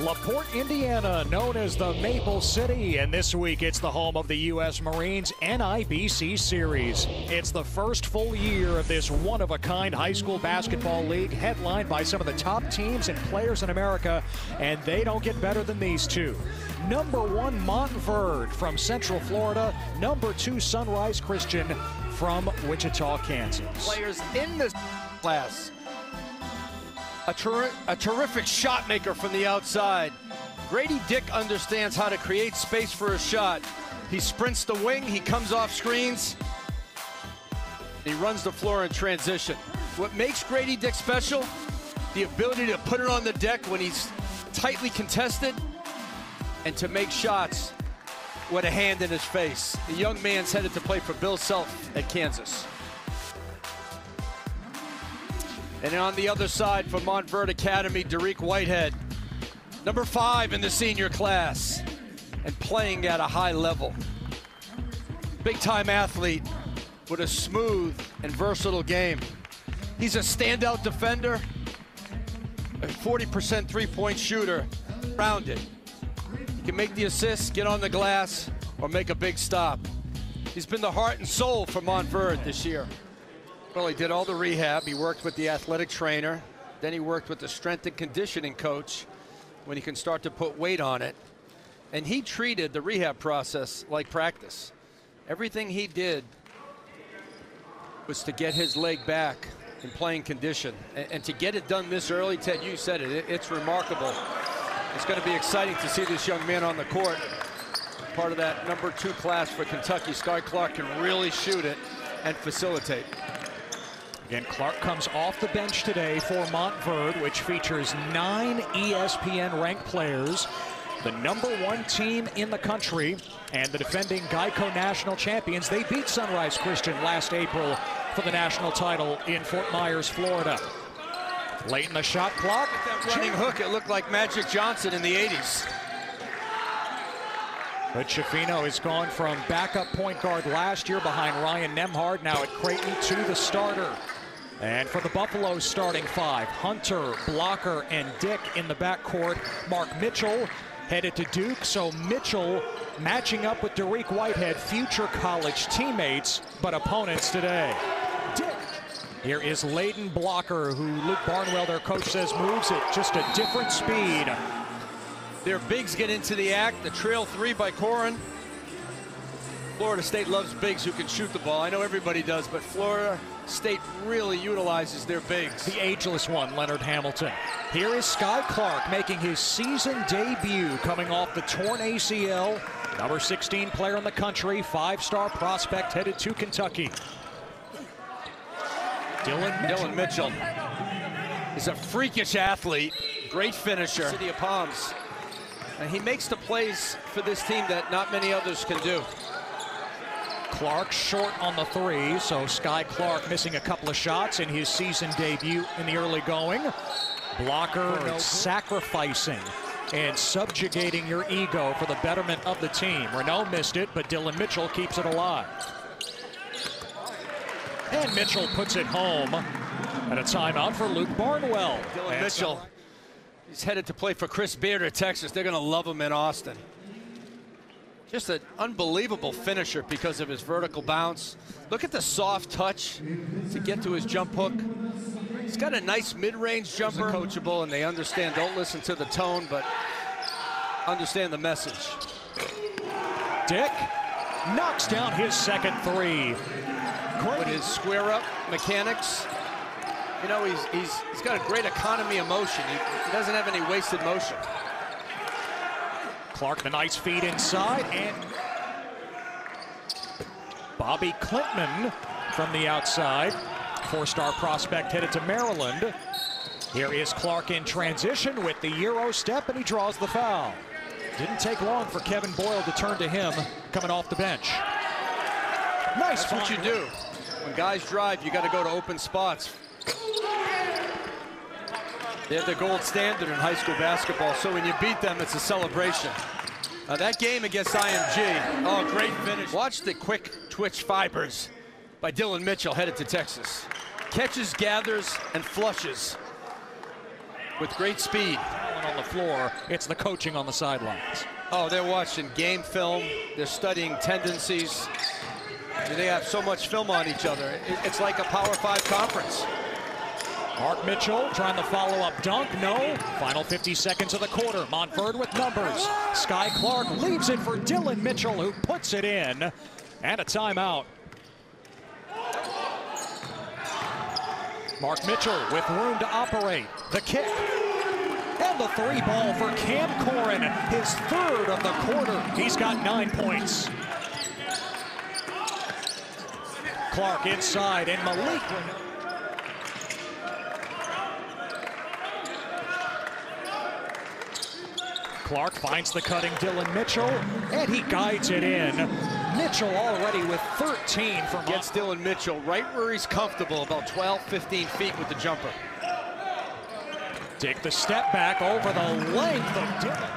LaPorte, Indiana, known as the Maple City, and this week it's the home of the U.S. Marines NIBC Series. It's the first full year of this one-of-a-kind high school basketball league headlined by some of the top teams and players in America, and they don't get better than these two. Number one, Montverde from Central Florida. Number two, Sunrise Christian from Wichita, Kansas. Players in this class. A terrific shot maker from the outside. Gradey Dick understands how to create space for a shot. He sprints the wing, he comes off screens, he runs the floor in transition. What makes Gradey Dick special? The ability to put it on the deck when he's tightly contested and to make shots with a hand in his face. The young man's headed to play for Bill Self at Kansas. And on the other side from Montverde Academy, Dariq Whitehead, number 5 in the senior class and playing at a high level. Big-time athlete with a smooth and versatile game. He's a standout defender, a 40% three-point shooter, rounded. He can make the assist, get on the glass, or make a big stop. He's been the heart and soul for Montverde this year. Well, he did all the rehab. He worked with the athletic trainer. Then he worked with the strength and conditioning coach when he can start to put weight on it. And he treated the rehab process like practice. Everything he did was to get his leg back in playing condition. And to get it done this early, Ted, you said it, it's remarkable. It's going to be exciting to see this young man on the court. Part of that number 2 class for Kentucky. Skyy Clark can really shoot it and facilitate. Again, Clark comes off the bench today for Montverde, which features 9 ESPN-ranked players, the number 1 team in the country, and the defending GEICO national champions. They beat Sunrise Christian last April for the national title in Fort Myers, Florida. Late in the shot clock. That running hook, it looked like Magic Johnson in the 80s. But Schifino has gone from backup point guard last year behind Ryan Nembhard, now at Creighton, to the starter. And for the Buffaloes starting 5, Hunter, Blocker, and Dick in the backcourt. Mark Mitchell headed to Duke, so Mitchell matching up with Dariq Whitehead, future college teammates, but opponents today. Dick. Here is Layden Blocker, who Luke Barnwell, their coach, says moves at just a different speed. Their bigs get into the act. The trail 3 by Corhen. Florida State loves bigs who can shoot the ball. I know everybody does, but Florida State really utilizes their bigs. The ageless one, Leonard Hamilton. Here is Skyy Clark making his season debut, coming off the torn ACL. Number 16 player in the country, 5-star prospect headed to Kentucky. Dillon Mitchell is a freakish athlete, great finisher. City of Palms. And he makes the plays for this team that not many others can do. Clark short on the 3, so Skyy Clark missing a couple of shots in his season debut in the early going. Blocker sacrificing and subjugating your ego for the betterment of the team. Reneau missed it, but Dillon Mitchell keeps it alive. And Mitchell puts it home. And a timeout for Luke Barnwell. Dillon Mitchell. He's headed to play for Chris Beard at Texas. They're going to love him in Austin. Just an unbelievable finisher because of his vertical bounce. Look at the soft touch to get to his jump hook. He's got a nice mid-range jumper. Coachable, and they understand. Don't listen to the tone, but understand the message. Dick knocks down his second 3. With his square-up mechanics. You know, he's got a great economy of motion. He doesn't have any wasted motion. Clark, the nice feed inside, and Bobby Clintman from the outside. 4-star prospect headed to Maryland. Here is Clark in transition with the Euro step, and he draws the foul. Didn't take long for Kevin Boyle to turn to him coming off the bench. Nice. That's what you do. When guys drive, you got to go to open spots. They're the gold standard in high school basketball, so when you beat them, it's a celebration. That game against IMG, oh, great finish. Watch the quick twitch fibers by Dillon Mitchell headed to Texas. Catches, gathers, and flushes with great speed. talent on the floor, it's the coaching on the sidelines. Oh, they're watching game film. They're studying tendencies. I mean, they have so much film on each other. It's like a Power Five conference. Mark Mitchell trying to follow up dunk, no. Final 50 seconds of the quarter. Montverde with numbers. Skyy Clark leaves it for Dillon Mitchell, who puts it in. And a timeout. Mark Mitchell with room to operate. The kick. And the three ball for Cam Corhen, his third of the quarter. He's got 9 points. Clark inside, and Malik. Clark finds the cutting Dillon Mitchell, and he guides it in. Mitchell already with 13 from... Gets Dillon Mitchell right where he's comfortable, about 12, 15 feet with the jumper. Dick the step back over the length of Dillon.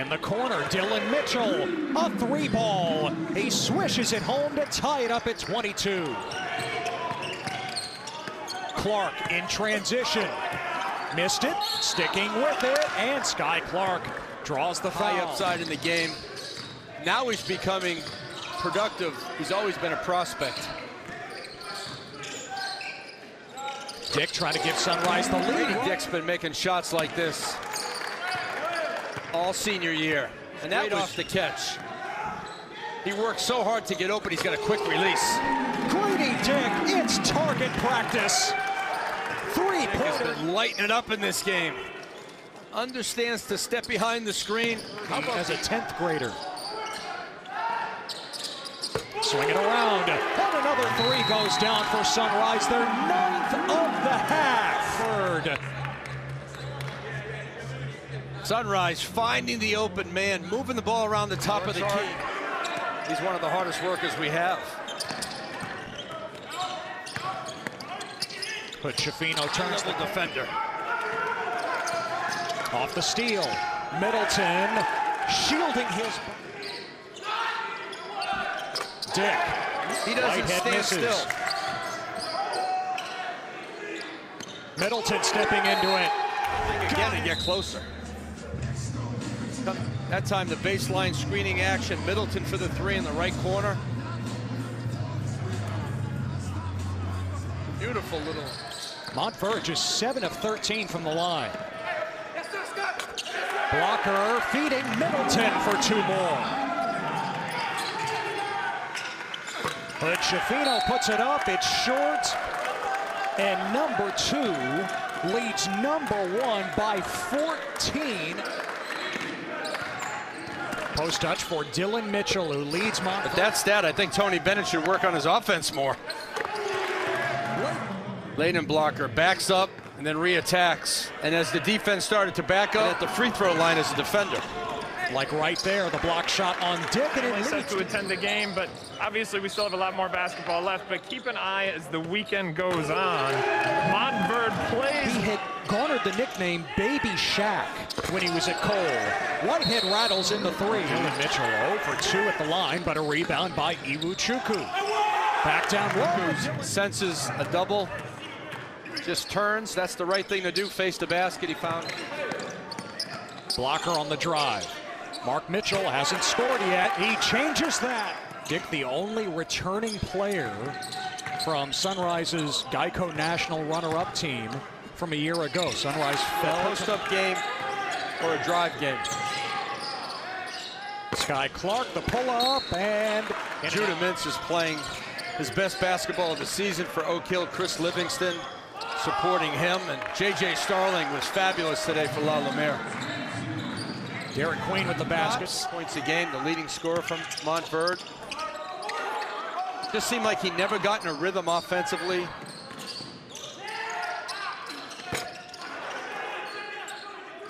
In the corner, Dillon Mitchell, a three ball. He swishes it home to tie it up at 22. Clark in transition. Missed it, sticking with it, and Skyy Clark draws the foul. High upside in the game. Now he's becoming productive. He's always been a prospect. Dick trying to give Sunrise the lead. Dick's been making shots like this all senior year. And that was off the catch. He worked so hard to get open, he's got a quick release. Gradey Dick, it's target practice. Three-pointer. Lighting it up in this game. Understands to step behind the screen. As a 10th grader. Swing it around. And another three goes down for Sunrise. Their 9th of the half. Third. Sunrise finding the open man, moving the ball around the top of the key. He's one of the hardest workers we have. But Schifino turns the defender. Off the steal. Middleton shielding his... Dick. He doesn't stand still. Middleton stepping into it. Again, and get closer. That time the baseline screening action. Middleton for the three in the right corner. Beautiful little... Montverde just 7 of 13 from the line. Blocker feeding Middleton for 2 more. But Schifino puts it up, it's short. And number 2 leads number 1 by 14. Post touch for Dillon Mitchell, who leads Montverde. But that stat, I think Tony Bennett should work on his offense more. Layden Blocker backs up and then reattacks. And as the defense started to back up, at the free throw line as a defender. Like right there, the block shot on Dick, and it leads to attend the game, but obviously we still have a lot more basketball left. But keep an eye as the weekend goes on. Montverde plays. He had garnered the nickname Baby Shaq when he was at Cole. Whitehead rattles in the three. Dillon Mitchell 0 for 2 at the line, but a rebound by Iwuchukwu. Back down Woods. Senses a double. Just turns. That's the right thing to do. Face the basket. He found Blocker on the drive. Mark Mitchell hasn't scored yet. He changes that. Dick, the only returning player from Sunrise's GEICO National runner-up team from a year ago. Sunrise fell. Post-up game or a drive game. Skyy Clark, the pull-up, and Judah Mintz is playing his best basketball of the season for Oak Hill. Chris Livingston supporting him, and J.J. Starling was fabulous today for La Lumiere. Derik Queen with the basket. 6 points a game, the leading scorer from Montverde. Just seemed like he never got in a rhythm offensively.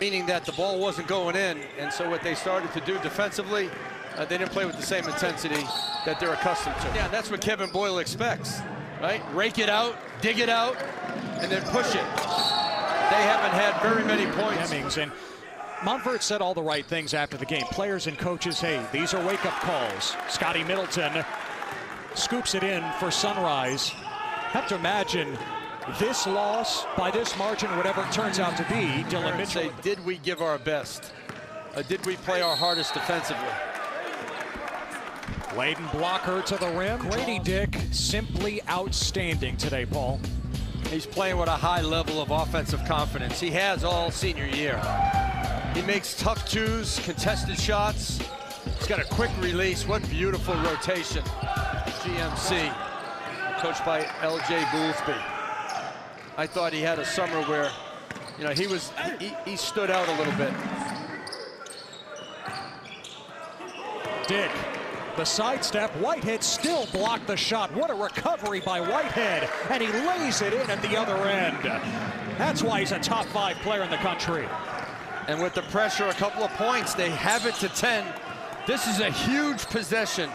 Meaning that the ball wasn't going in, and so what they started to do defensively, they didn't play with the same intensity that they're accustomed to. Yeah, that's what Kevin Boyle expects, right? Rake it out, dig it out, and then push it. They haven't had very many points. Hemmings, and Montverde said all the right things after the game. Players and coaches, hey, these are wake-up calls. Scotty Middleton scoops it in for Sunrise. Have to imagine this loss by this margin, whatever it turns out to be, Dillon Mitchell. Did we give our best? Did we play our hardest defensively? Layden Blocker to the rim. Gradey Dick simply outstanding today, Paul. He's playing with a high level of offensive confidence. He has all senior year. He makes tough twos, contested shots. He's got a quick release. What beautiful rotation. GMC, coached by L.J. Boolsby. I thought he had a summer where, you know, he stood out a little bit. Dick, the sidestep. Whitehead still blocked the shot. What a recovery by Whitehead, and he lays it in at the other end. That's why he's a top-5 player in the country. And with the pressure, a couple of points, they have it to 10. This is a huge possession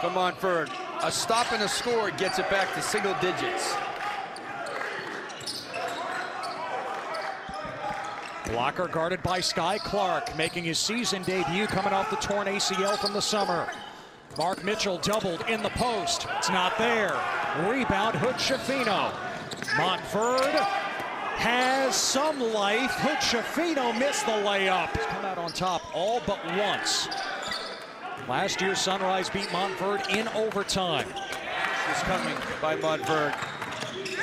for Montverde. A stop and a score gets it back to single digits. Blocker guarded by Skyy Clark, making his season debut coming off the torn ACL from the summer. Mark Mitchell doubled in the post. It's not there. Rebound, Hood-Schifino. Montverde has some life. Hood-Schifino missed the layup. He's come out on top all but once. Last year, Sunrise beat Montverde in overtime. This is coming by Montverde.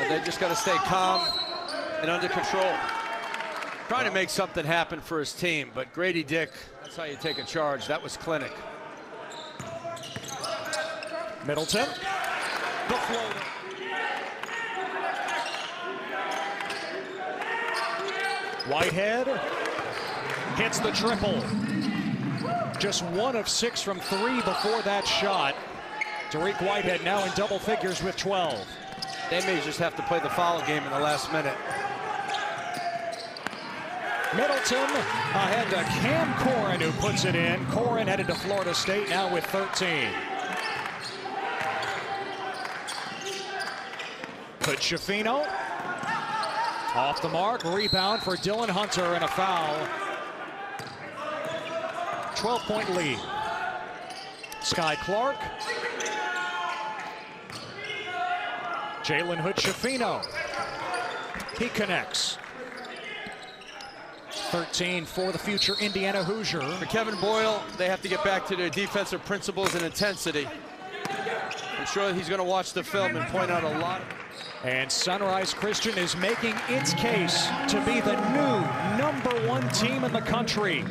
And they just got to stay calm and under control. Trying to make something happen for his team, but Gradey Dick, that's how you take a charge. That was clinic. Middleton, the floater. Whitehead hits the triple. Just 1 of 6 from 3 before that shot. Dariq Whitehead now in double figures with 12. They may just have to play the foul game in the last minute. Middleton ahead to Cam Corhen, who puts it in. Corhen headed to Florida State now with 13. Hood-Schifino off the mark. Rebound for Dillon Hunter and a foul. 12-point lead. Skyy Clark. Jalen Hood-Schifino. He connects. 13 for the future Indiana Hoosier. For Kevin Boyle, they have to get back to their defensive principles and intensity. I'm sure he's going to watch the film and point out a lot. And Sunrise Christian is making its case to be the new #1 team in the country.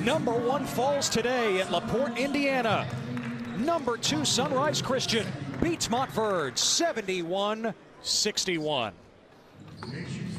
#1 falls today at LaPorte, Indiana. #2 Sunrise Christian beats Montverde 71-61.